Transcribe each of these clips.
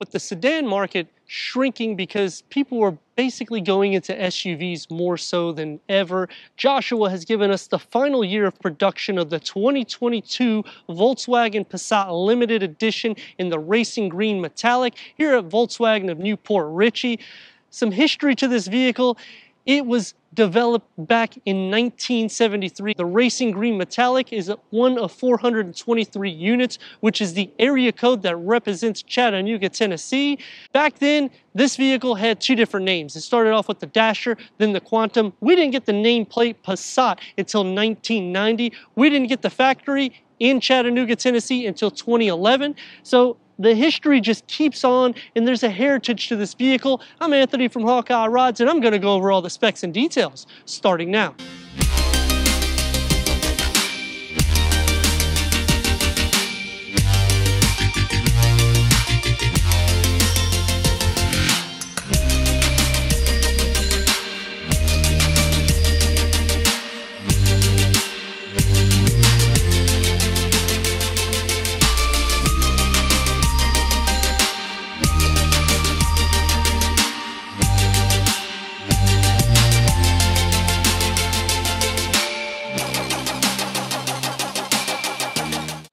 with the sedan market shrinking because people were basically going into SUVs more so than ever, Joshua has given us the final year of production of the 2022 Volkswagen Passat Limited Edition in the Racing Green Metallic here at Volkswagen of New Port Richey. Some history to this vehicle. It was developed back in 1973. The Racing Green Metallic is one of 423 units, which is the area code that represents Chattanooga, Tennessee. Back then, this vehicle had two different names. It started off with the Dasher, then the Quantum. We didn't get the nameplate Passat until 1990. We didn't get the factory in Chattanooga, Tennessee until 2011. So the history just keeps on, and there's a heritage to this vehicle. I'm Anthony from Hawkeye Rides, and I'm going to go over all the specs and details starting now.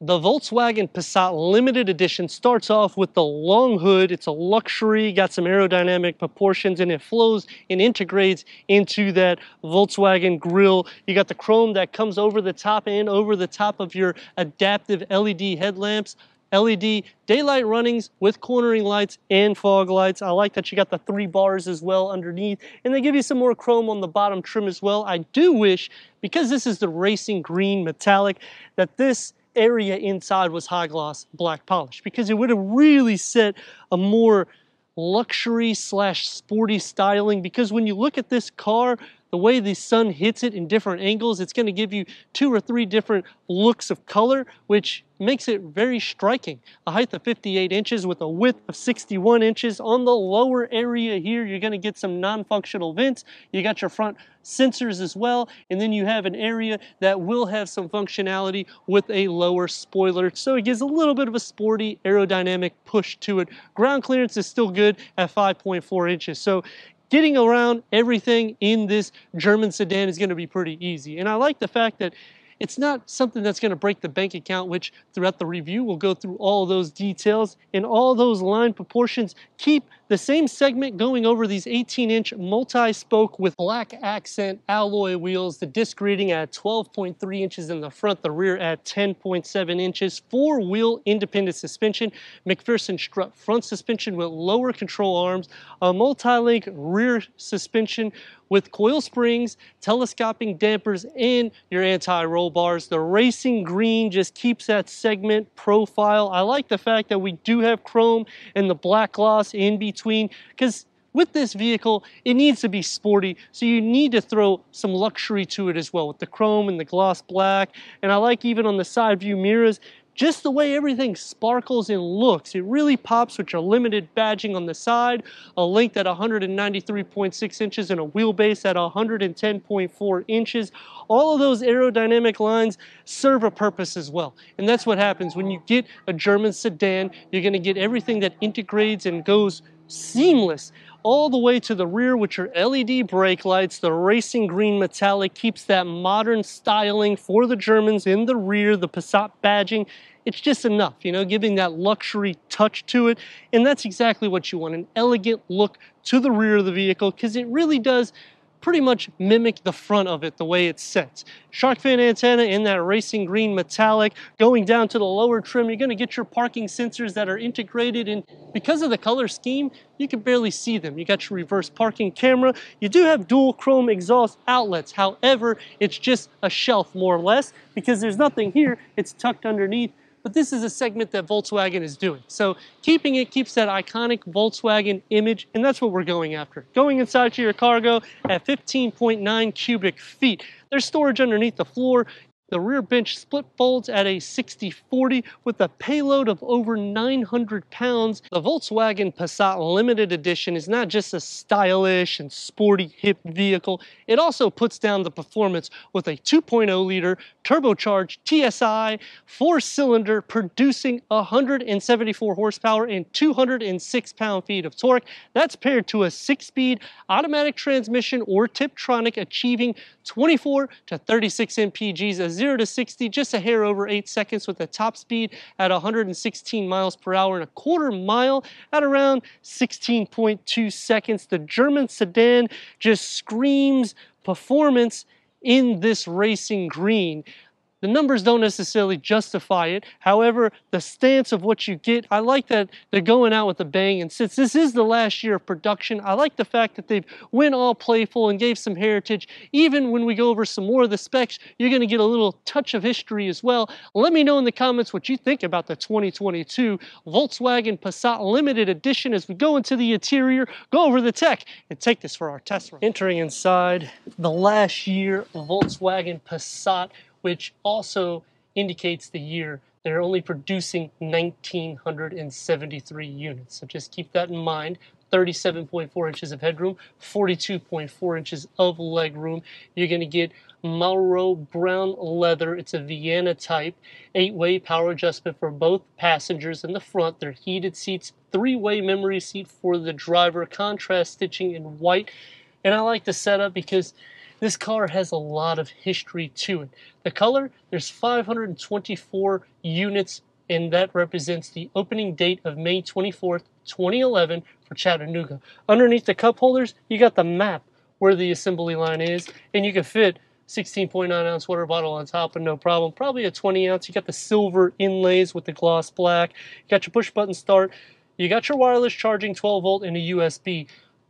The Volkswagen Passat Limited Edition starts off with the long hood. It's a luxury, got some aerodynamic proportions, and it flows and integrates into that Volkswagen grille. You got the chrome that comes over the top and over the top of your adaptive LED headlamps, LED daylight runnings with cornering lights and fog lights. I like that you got the 3 bars as well underneath, and they give you some more chrome on the bottom trim as well. I do wish, because this is the Racing Green Metallic, that this area inside was high gloss black polish, because it would have really set a more luxury slash sporty styling. Because when you look at this car, the way the sun hits it in different angles, it's going to give you 2 or 3 different looks of color, which makes it very striking. A height of 58 inches with a width of 61 inches. On the lower area here, you're going to get some non-functional vents. You got your front sensors as well. And then you have an area that will have some functionality with a lower spoiler. So it gives a little bit of a sporty aerodynamic push to it. Ground clearance is still good at 5.4 inches. So getting around everything in this German sedan is going to be pretty easy. And I like the fact that it's not something that's going to break the bank account, which throughout the review we'll go through all those details, and all those line proportions keep the same segment going over these 18-inch multi-spoke with black accent alloy wheels, the disc rating at 12.3 inches in the front, the rear at 10.7 inches, 4-wheel independent suspension, McPherson strut front suspension with lower control arms, a multi-link rear suspension with coil springs, telescoping dampers, and your anti-roll bars. The Racing Green just keeps that segment profile. I like the fact that we do have chrome and the black gloss in between, because with this vehicle, it needs to be sporty, so you need to throw some luxury to it as well with the chrome and the gloss black. And I like, even on the side view mirrors, just the way everything sparkles and looks. It really pops with your limited badging on the side, a length at 193.6 inches, and a wheelbase at 110.4 inches. All of those aerodynamic lines serve a purpose as well. And that's what happens when you get a German sedan. You're going to get everything that integrates and goes seamless all the way to the rear with your LED brake lights. The Racing Green Metallic keeps that modern styling for the Germans in the rear. The Passat badging, it's just enough, you know, giving that luxury touch to it. And that's exactly what you want, an elegant look to the rear of the vehicle, because it really does pretty much mimic the front of it the way it's set. Shark fin antenna in that Racing Green Metallic. Going down to the lower trim, you're gonna get your parking sensors that are integrated, and because of the color scheme, you can barely see them. You got your reverse parking camera. You do have dual chrome exhaust outlets. However, it's just a shelf more or less, because there's nothing here, it's tucked underneath. But this is a segment that Volkswagen is doing. So keeping it keeps that iconic Volkswagen image, and that's what we're going after. Going inside to your cargo at 15.9 cubic feet. There's storage underneath the floor. The rear bench split folds at a 60-40 with a payload of over 900 pounds. The Volkswagen Passat Limited Edition is not just a stylish and sporty hip vehicle. It also puts down the performance with a 2.0-liter turbocharged TSI, 4-cylinder, producing 174 horsepower and 206 pound-feet of torque. That's paired to a 6-speed automatic transmission or Tiptronic, achieving 24 to 36 MPGs, a 0 to 60, just a hair over 8 seconds, with a top speed at 116 miles per hour and a quarter mile at around 16.2 seconds. The German sedan just screams performance in this racing green. The numbers don't necessarily justify it. However, the stance of what you get, I like that they're going out with a bang. And since this is the last year of production, I like the fact that they've went all playful and gave some heritage. Even when we go over some more of the specs, you're gonna get a little touch of history as well. Let me know in the comments what you think about the 2022 Volkswagen Passat Limited Edition as we go into the interior, go over the tech, and take this for our test run. Entering inside the last year Volkswagen Passat, which also indicates the year. They're only producing 1,973 units. So just keep that in mind. 37.4 inches of headroom, 42.4 inches of leg room. You're gonna get Marlboro brown leather. It's a Vienna type. 8-way power adjustment for both passengers in the front. They're heated seats, 3-way memory seat for the driver, contrast stitching in white. And I like the setup because this car has a lot of history to it. The color, there's 524 units, and that represents the opening date of May 24th, 2011 for Chattanooga. Underneath the cup holders, you got the map where the assembly line is, and you can fit 16.9 ounce water bottle on top and no problem. Probably a 20 ounce. You got the silver inlays with the gloss black. You got your push button start. You got your wireless charging, 12 volt and a USB.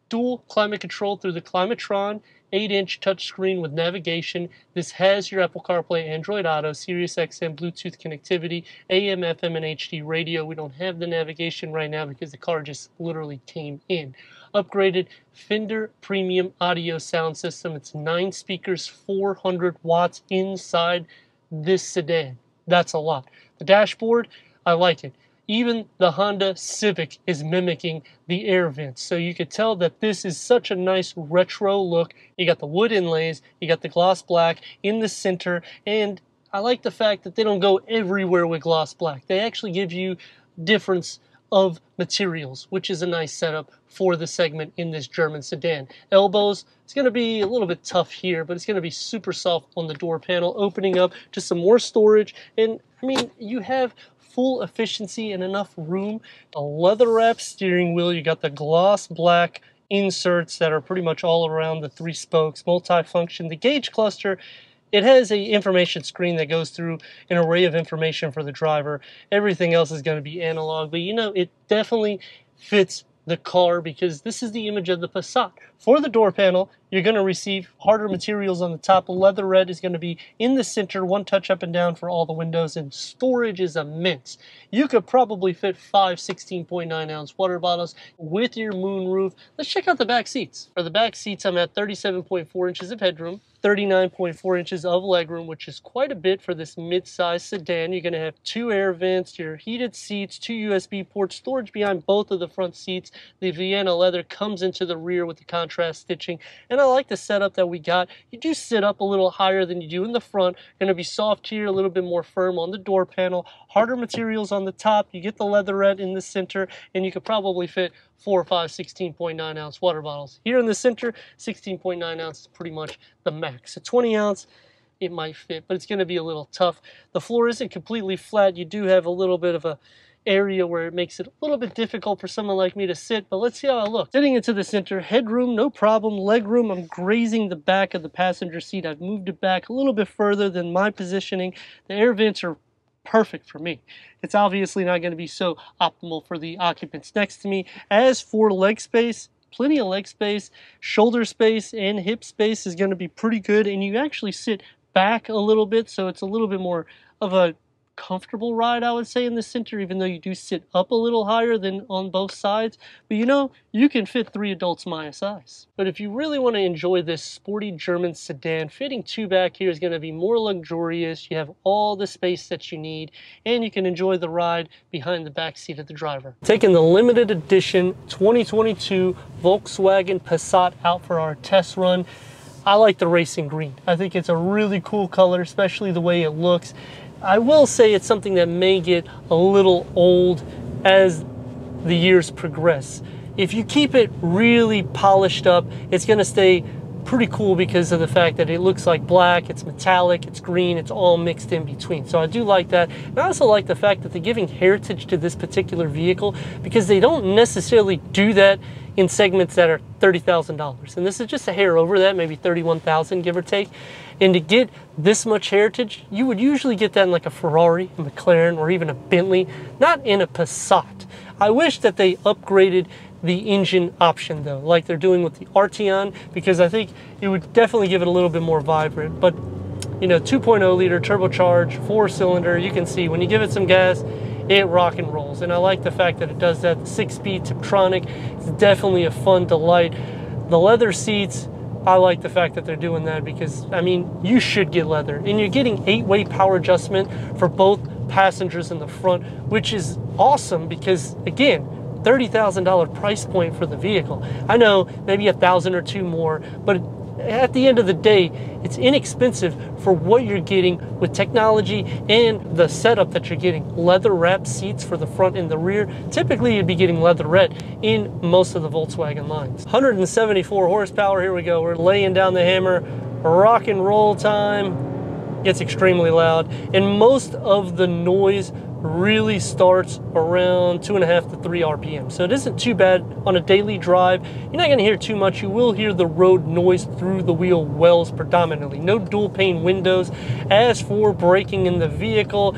Dual climate control through the Climatron. 8-inch touchscreen with navigation. This has your Apple CarPlay, Android Auto, Sirius XM, Bluetooth connectivity, AM, FM, and HD radio. We don't have the navigation right now because the car just literally came in. Upgraded Fender premium audio sound system. It's 9 speakers, 400 watts inside this sedan. That's a lot. The dashboard, I like it. Even the Honda Civic is mimicking the air vents. So you could tell that this is such a nice retro look. You got the wood inlays, you got the gloss black in the center, and I like the fact that they don't go everywhere with gloss black. They actually give you difference of materials, which is a nice setup for the segment in this German sedan. Elbows, it's gonna be a little bit tough here, but it's gonna be super soft on the door panel, opening up to some more storage. And I mean, you have full efficiency and enough room. A leather wrapped steering wheel, you got the gloss black inserts that are pretty much all around the 3 spokes, multi-function. The gauge cluster, it has a information screen that goes through an array of information for the driver. Everything else is gonna be analog, but you know, it definitely fits the car because this is the image of the Passat. For the door panel, you're going to receive harder materials on the top. Leather red is going to be in the center, one touch up and down for all the windows, and storage is immense. You could probably fit 5 16.9 ounce water bottles with your moonroof. Let's check out the back seats. For the back seats, I'm at 37.4 inches of headroom, 39.4 inches of legroom, which is quite a bit for this mid-size sedan. You're going to have 2 air vents, your heated seats, 2 USB ports, storage behind both of the front seats. The Vienna leather comes into the rear with the contrast stitching, and I like the setup that we got. You do sit up a little higher than you do in the front. Going to be soft here, a little bit more firm on the door panel, harder materials on the top. You get the leatherette in the center, and you could probably fit 4 or 5 16.9 ounce water bottles. Here in the center, 16.9 ounce is pretty much the max. A 20 ounce, it might fit, but it's going to be a little tough. The floor isn't completely flat. You do have a little bit of a area where it makes it a little bit difficult for someone like me to sit, but let's see how I look. Sitting into the center, headroom, no problem. Leg room, I'm grazing the back of the passenger seat. I've moved it back a little bit further than my positioning. The air vents are perfect for me. It's obviously not going to be so optimal for the occupants next to me. As for leg space, plenty of leg space. Shoulder space and hip space is going to be pretty good, and you actually sit back a little bit, so it's a little bit more of a comfortable ride, I would say, in the center, even though you do sit up a little higher than on both sides. But you know, you can fit 3 adults my size. But if you really want to enjoy this sporty German sedan, fitting 2 back here is going to be more luxurious. You have all the space that you need, and you can enjoy the ride behind the back seat of the driver. Taking the limited edition 2022 Volkswagen Passat out for our test run. I like the Racing Green. I think it's a really cool color, especially the way it looks. I will say it's something that may get a little old as the years progress. If you keep it really polished up, it's gonna stay pretty cool because of the fact that it looks like black, it's metallic, it's green, it's all mixed in between. So I do like that. And I also like the fact that they're giving heritage to this particular vehicle because they don't necessarily do that in segments that are $30,000. And this is just a hair over that, maybe $31,000, give or take. And to get this much heritage, you would usually get that in like a Ferrari, a McLaren, or even a Bentley, not in a Passat. I wish that they upgraded the engine option though, like they're doing with the Arteon, because I think it would definitely give it a little bit more vibrant. But you know, 2.0 liter turbocharged, 4-cylinder, you can see when you give it some gas, it rock and rolls. And I like the fact that it does that. The 6-speed Tiptronic, it's definitely a fun delight. The leather seats, I like the fact that they're doing that because, I mean, you should get leather. And you're getting 8-way power adjustment for both passengers in the front, which is awesome because, again, $30,000 price point for the vehicle. I know maybe $1,000 or $2,000 more, but at the end of the day, it's inexpensive for what you're getting with technology and the setup that you're getting. Leather wrapped seats for the front and the rear. Typically you'd be getting leatherette in most of the Volkswagen lines. 174 horsepower, here we go. We're laying down the hammer, rock and roll time. Gets extremely loud. And most of the noise really starts around 2.5 to 3 RPM. So it isn't too bad on a daily drive. You're not gonna hear too much. You will hear the road noise through the wheel wells predominantly. No dual pane windows. As for braking in the vehicle,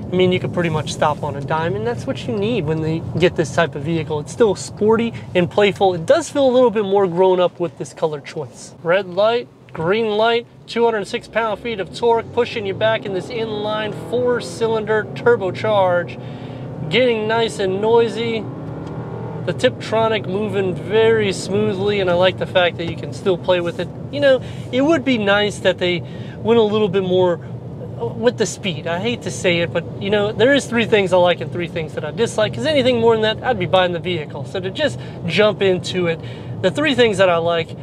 I mean, you could pretty much stop on a dime, and that's what you need when they get this type of vehicle. It's still sporty and playful. It does feel a little bit more grown up with this color choice. Red light, green light, 206 pound-feet of torque, pushing you back in this inline 4-cylinder turbocharge, getting nice and noisy. The Tiptronic moving very smoothly, and I like the fact that you can still play with it. You know, it would be nice that they went a little bit more with the speed. I hate to say it, but you know, there is 3 things I like and 3 things that I dislike, because anything more than that, I'd be buying the vehicle. So to just jump into it, the 3 things that I like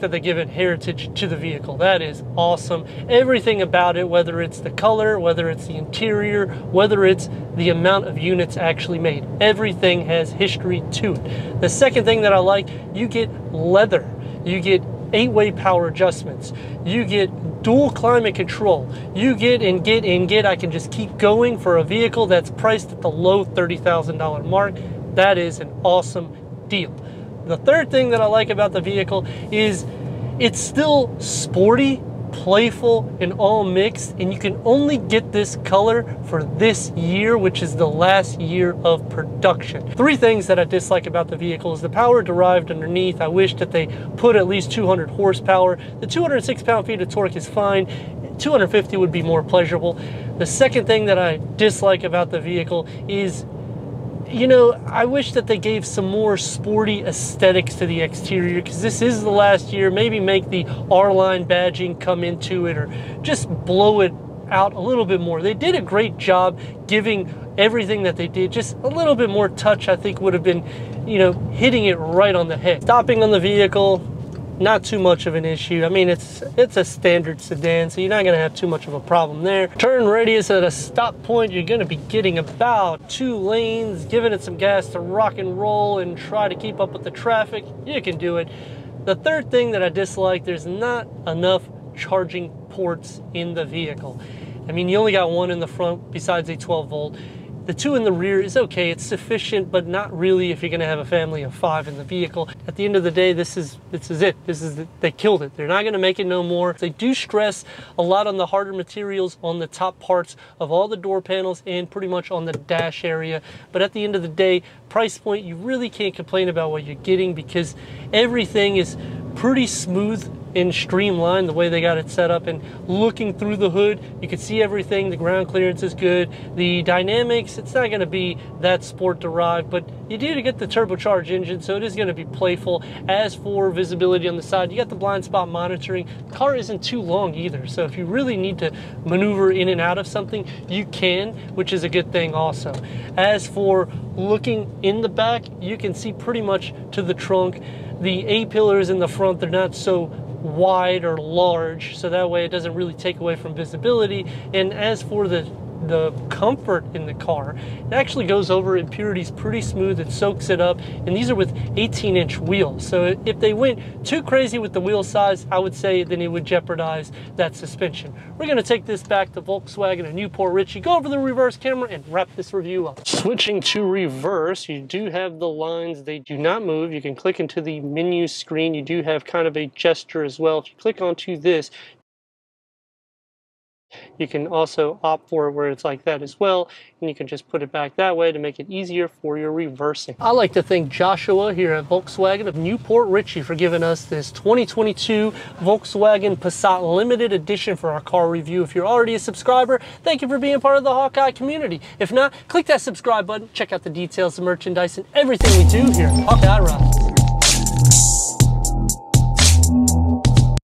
that they give it heritage to the vehicle. That is awesome. Everything about it, whether it's the color, whether it's the interior, whether it's the amount of units actually made, everything has history to it. The second thing that I like, you get leather, you get 8-way power adjustments, you get dual climate control, you get and get and get. I can just keep going for a vehicle that's priced at the low $30,000 mark. That is an awesome deal. The third thing that I like about the vehicle is it's still sporty, playful, and all mixed, and you can only get this color for this year, which is the last year of production. 3 things that I dislike about the vehicle is the power derived underneath. I wish that they put at least 200 horsepower. The 206 pound-feet of torque is fine. 250 would be more pleasurable. The second thing that I dislike about the vehicle is, you know, I wish that they gave some more sporty aesthetics to the exterior, because this is the last year. Maybe make the R-line badging come into it, or just blow it out a little bit more. They did a great job giving everything that they did. Just a little bit more touch, I think, would have been, you know, hitting it right on the head. Stopping on the vehicle, not too much of an issue. I mean, it's a standard sedan, so you're not gonna have too much of a problem there. Turn radius at a stop point, you're gonna be getting about 2 lanes, giving it some gas to rock and roll and try to keep up with the traffic. You can do it. The third thing that I dislike, there's not enough charging ports in the vehicle. I mean, you only got 1 in the front besides a 12-volt. The 2 in the rear is okay, it's sufficient, but not really if you're gonna have a family of 5 in the vehicle. At the end of the day, this is it. They killed it. They're not gonna make it no more. They do stress a lot on the harder materials on the top parts of all the door panels and pretty much on the dash area. But at the end of the day, price point, you really can't complain about what you're getting because everything is pretty smooth and streamlined the way they got it set up. And looking through the hood, you can see everything. The ground clearance is good. The dynamics, it's not gonna be that sport derived, but you do get the turbocharged engine, so it is gonna be playful. As for visibility on the side, you got the blind spot monitoring. The car isn't too long either, so if you really need to maneuver in and out of something, you can, which is a good thing also. As for looking in the back, you can see pretty much to the trunk. The A-pillars in the front, they're not so wide or large, so that way it doesn't really take away from visibility. And as for the comfort in the car, it actually goes over impurities pretty smooth. It soaks it up, and these are with 18-inch wheels. So if they went too crazy with the wheel size, I would say then it would jeopardize that suspension. We're going to take this back to Volkswagen and New Port Richey, go over the reverse camera, and wrap this review up. Switching to reverse, you do have the lines. They do not move. You can click into the menu screen. You do have kind of a gesture as well. If you click onto this, you can also opt for it where it's like that as well, and you can just put it back that way to make it easier for your reversing. I'd like to thank Joshua here at Volkswagen of New Port Richey for giving us this 2022 Volkswagen Passat Limited Edition for our car review. If you're already a subscriber, thank you for being part of the Hawkeye community. If not, click that subscribe button, check out the details, the merchandise, and everything we do here at Hawkeye Rides.